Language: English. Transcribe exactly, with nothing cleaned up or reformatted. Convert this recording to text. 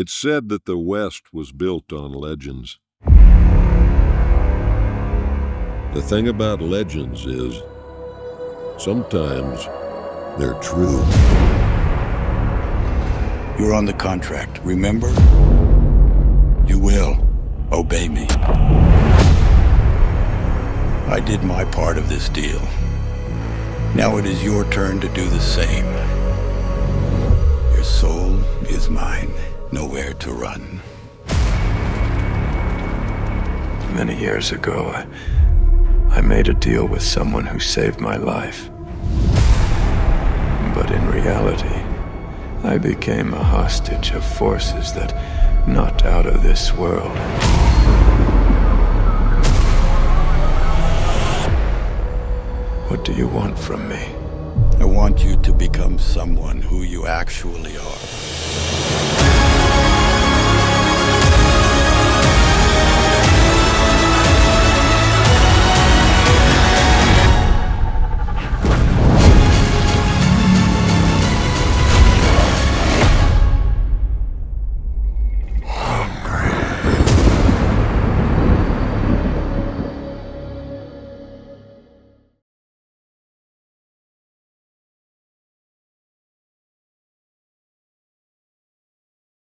It's said that the West was built on legends. The thing about legends is, sometimes they're true. You're on the contract, remember? You will obey me. I did my part of this deal. Now it is your turn to do the same. Your soul is mine, nowhere to run. Many years ago, I, I made a deal with someone who saved my life. But in reality, I became a hostage of forces that are not out of this world. What do you want from me? I want you to become someone who you actually are.